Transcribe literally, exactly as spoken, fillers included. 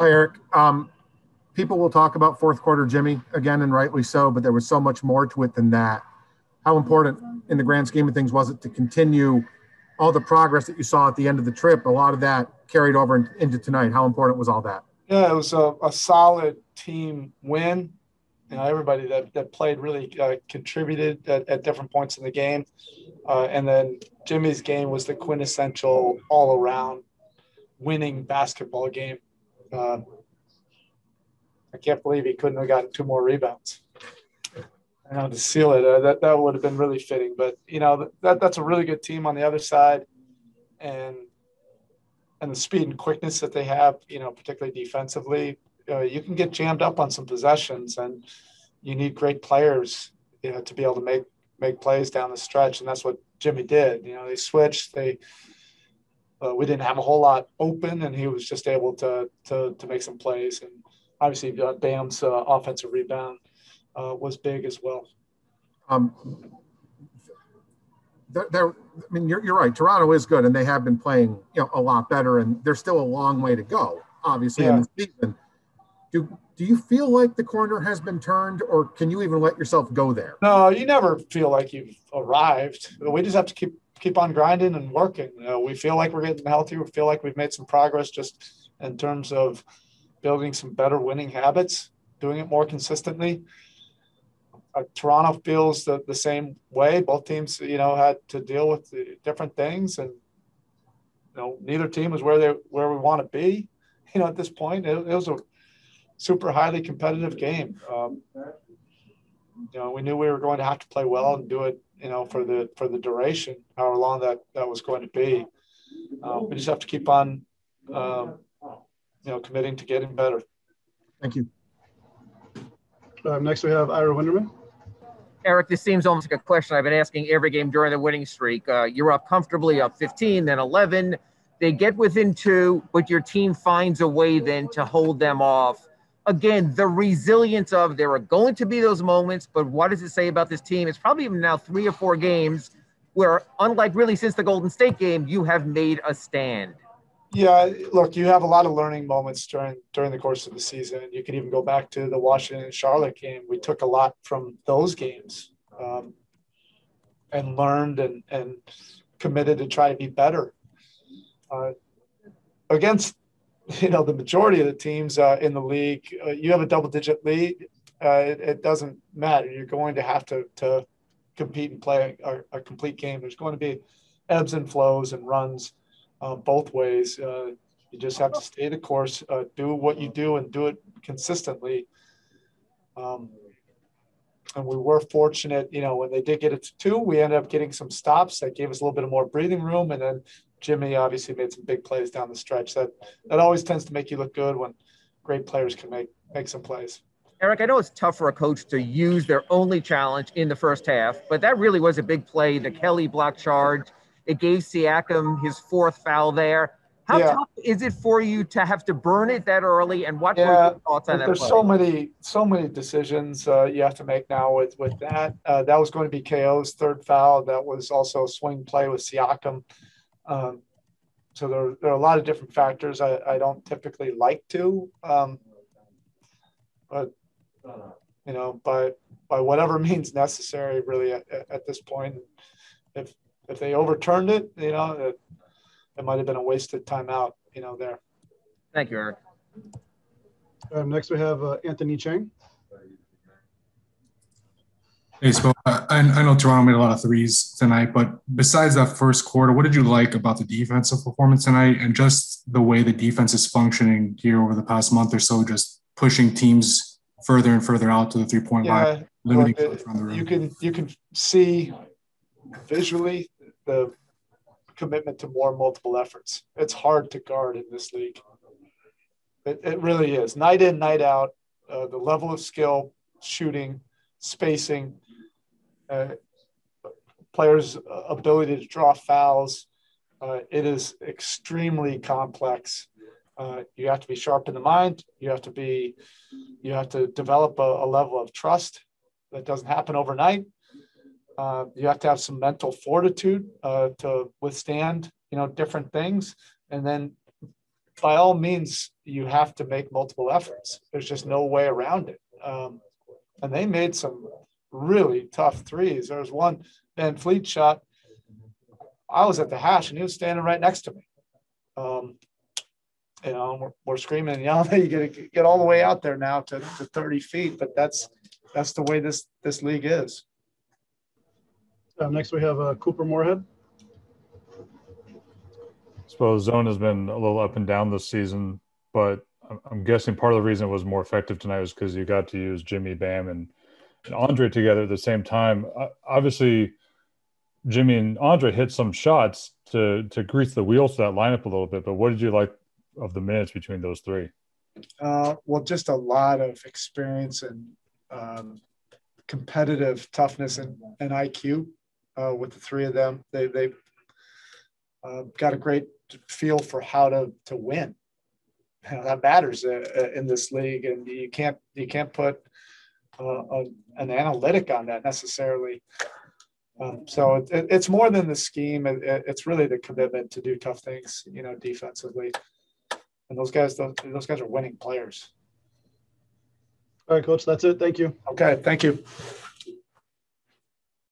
Hi, Eric. Um, people will talk about fourth quarter Jimmy again, and rightly so, but there was so much more to it than that. How important in the grand scheme of things was it to continue all the progress that you saw at the end of the trip? A lot of that carried over in, into tonight. How important was all that? Yeah, it was a, a solid team win. You know, everybody that, that played really uh, contributed at, at different points in the game. Uh, and then Jimmy's game was the quintessential all-around winning basketball game. Uh, I can't believe he couldn't have gotten two more rebounds. You know, to seal it, uh, that, that would have been really fitting. But, you know, that that's a really good team on the other side. And and the speed and quickness that they have, you know, particularly defensively, uh, you can get jammed up on some possessions, and you need great players, you know, to be able to make, make plays down the stretch. And that's what Jimmy did. You know, they switched, they, uh, we didn't have a whole lot open, and he was just able to, to, to make some plays. And obviously uh, Bam's uh, offensive rebound uh, was big as well. Um, They're, they're, I mean, you're, you're right. Toronto is good, and they have been playing, you know, a lot better, and they're still a long way to go, obviously, yeah. in the season. Do do you feel like the corner has been turned, or can you even let yourself go there? No, you never feel like you've arrived. We just have to keep keep on grinding and working. You know, we feel like we're getting healthy. We feel like we've made some progress just in terms of building some better winning habits, doing it more consistently. Uh, Toronto feels the, the same way. Both teams, you know, had to deal with the different things, and you know, neither team was where they where we want to be. You know, at this point, it, it was a super highly competitive game. Um, you know, we knew we were going to have to play well and do it, you know, for the for the duration, however long that that was going to be. Uh, we just have to keep on, um, you know, committing to getting better. Thank you. Uh, next, we have Ira Winderman. Eric, this seems almost like a question I've been asking every game during the winning streak. Uh, you're up comfortably, up fifteen, then eleven. They get within two, but your team finds a way then to hold them off. Again, the resilience of there are going to be those moments, but what does it say about this team? It's probably even now three or four games where, unlike really since the Golden State game, you have made a stand. Yeah, look, you have a lot of learning moments during during the course of the season. You could even go back to the Washington and Charlotte game. We took a lot from those games um, and learned and, and committed to try to be better. Uh, against, you know, the majority of the teams uh, in the league, uh, you have a double-digit lead. Uh, it, it doesn't matter. You're going to have to, to compete and play a, a complete game. There's going to be ebbs and flows and runs. Uh, both ways. Uh, you just have to stay the course, uh, do what you do and do it consistently. Um, and we were fortunate, you know, when they did get it to two, we ended up getting some stops that gave us a little bit of more breathing room. And then Jimmy obviously made some big plays down the stretch. That that always tends to make you look good when great players can make, make some plays. Eric, I know it's tough for a coach to use their only challenge in the first half, but that really was a big play. The Kelly block charge. It gave Siakam his fourth foul there. How yeah. tough is it for you to have to burn it that early? And what yeah. were your thoughts on that There's play? so many, so many decisions uh, you have to make now with with that. Uh, that was going to be K O's third foul. That was also a swing play with Siakam. Um, so there, there are a lot of different factors. I, I don't typically like to, um, but you know, by by whatever means necessary, really at, at this point, if. If they overturned it, you know, it, it might have been a wasted timeout, you know, there. Thank you, Eric. Um, next, we have uh, Anthony Cheng. Hey, so I, I know Toronto made a lot of threes tonight, but besides that first quarter, what did you like about the defensive performance tonight and just the way the defense is functioning here over the past month or so, just pushing teams further and further out to the three-point yeah, line, limiting it, from the rim? You can, you can see visually the commitment to more multiple efforts. It's hard to guard in this league. It, it really is. Night in, night out, uh, the level of skill, shooting, spacing, uh, players' ability to draw fouls. Uh, it is extremely complex. Uh, you have to be sharp in the mind. You have to be, you have to develop a, a level of trust that doesn't happen overnight. Uh, you have to have some mental fortitude uh, to withstand, you know, different things. And then by all means, you have to make multiple efforts. There's just no way around it. Um, and they made some really tough threes. There was one Ben Fleet shot. I was at the hash, and he was standing right next to me. Um, you know, we're, we're screaming and yelling. You got to get all the way out there now to, to thirty feet. But that's that's the way this this league is. Um, next, we have uh, Cooper Moorhead. I suppose zone has been a little up and down this season, but I'm guessing part of the reason it was more effective tonight was because you got to use Jimmy, Bam, and, and Andre together at the same time. Uh, obviously, Jimmy and Andre hit some shots to to grease the wheels to that lineup a little bit, but what did you like of the minutes between those three? Uh, well, just a lot of experience and um, competitive toughness and, and I Q uh, with the three of them. They, they uh, got a great feel for how to to win. You know, that matters uh, in this league, and you can't you can't put uh, a, an analytic on that necessarily. Um, so it, it, it's more than the scheme; it, it's really the commitment to do tough things, you know, defensively. And those guys, those, those guys are winning players. All right, coach, that's it. Thank you. Okay, thank you.